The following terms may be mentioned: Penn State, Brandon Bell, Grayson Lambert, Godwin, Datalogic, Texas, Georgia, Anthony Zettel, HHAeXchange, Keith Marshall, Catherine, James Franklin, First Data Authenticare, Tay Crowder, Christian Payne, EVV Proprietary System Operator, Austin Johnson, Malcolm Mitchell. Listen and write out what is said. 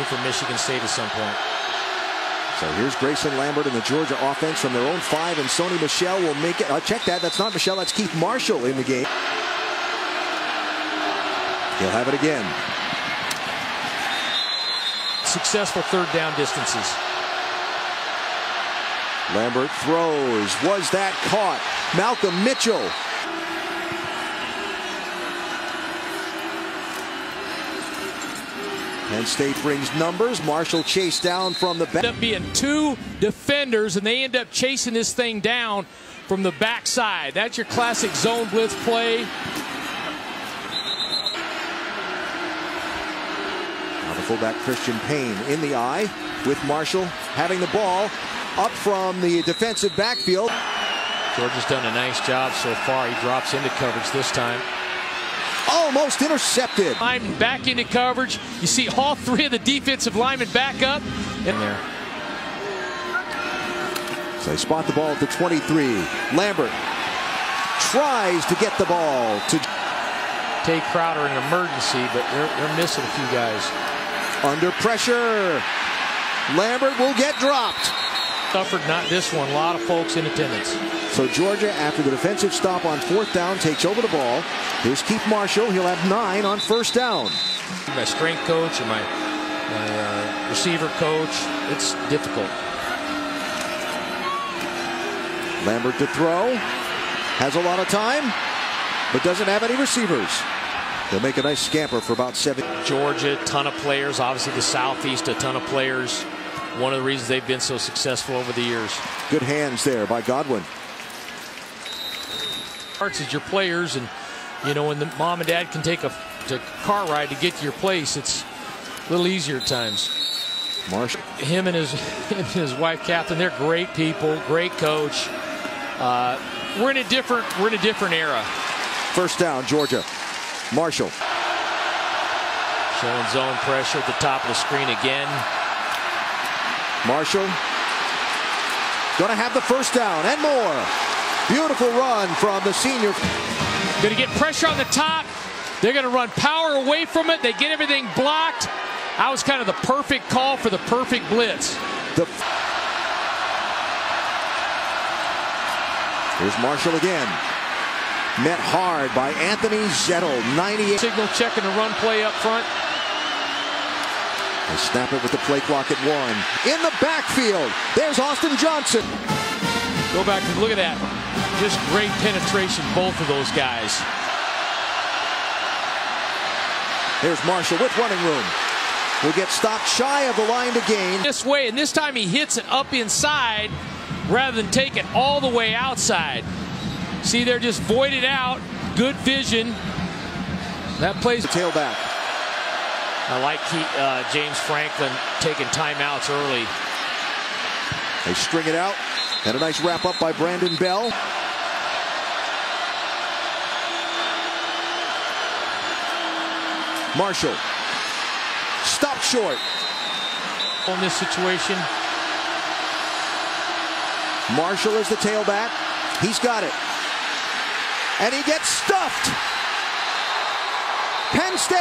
opportunity for Michigan State at some point. So here's Grayson Lambert and the Georgia offense from their own 5, and Sony Michelle will make it. Check that. That's not Michelle. That's Keith Marshall in the game. He'll have it again. Successful third down distances. Lambert throws. Was that caught? Malcolm Mitchell. Penn State brings numbers. Marshall chased down from the back. End up being two defenders, and they end up chasing this thing down from the backside. That's your classic zone blitz play. Fullback Christian Payne in the eye with Marshall having the ball up from the defensive backfield. Georgia's done a nice job so far. He drops into coverage this time. Almost intercepted. I'm back into coverage. You see all three of the defensive linemen back up. And there. So they spot the ball at the 23. Lambert tries to get the ball to Tay Crowder in an emergency, but they're missing a few guys. Under pressure, Lambert will get dropped. Suffered not this one. A lot of folks in attendance. So Georgia, after the defensive stop on 4th down, takes over the ball. Here's Keith Marshall. He'll have 9 on 1st down. My strength coach and my receiver coach, it's difficult. Lambert to throw. Has a lot of time, but doesn't have any receivers. They'll make a nice scamper for about 7. Georgia, ton of players. Obviously, the Southeast, a ton of players. One of the reasons they've been so successful over the years. Good hands there by Godwin. Starts as your players, and you know when the mom and dad can take a car ride to get to your place, it's a little easier at times. Marshall, him and his wife Catherine, they're great people, great coach. We're in a different era. First down, Georgia. Marshall. Showing zone pressure at the top of the screen again. Marshall gonna have the first down and more. Beautiful run from the senior. Gonna get pressure on the top. They're gonna run power away from it. They get everything blocked. That was kind of the perfect call for the perfect blitz. Here's Marshall again. Met hard by Anthony Zettel, 98. Signal checking the run play up front. They snap it with the play clock at 1. In the backfield, there's Austin Johnson. Go back and look at that. Just great penetration, both of those guys. There's Marshall with running room. Will get stopped shy of the line to gain. This way, and this time he hits it up inside rather than take it all the way outside. See, they're just voided out. Good vision. That plays the tailback. I like James Franklin taking timeouts early. They string it out. And a nice wrap up by Brandon Bell. Marshall. Stopped short. On this situation. Marshall is the tailback. He's got it. And he gets stuffed. Penn State.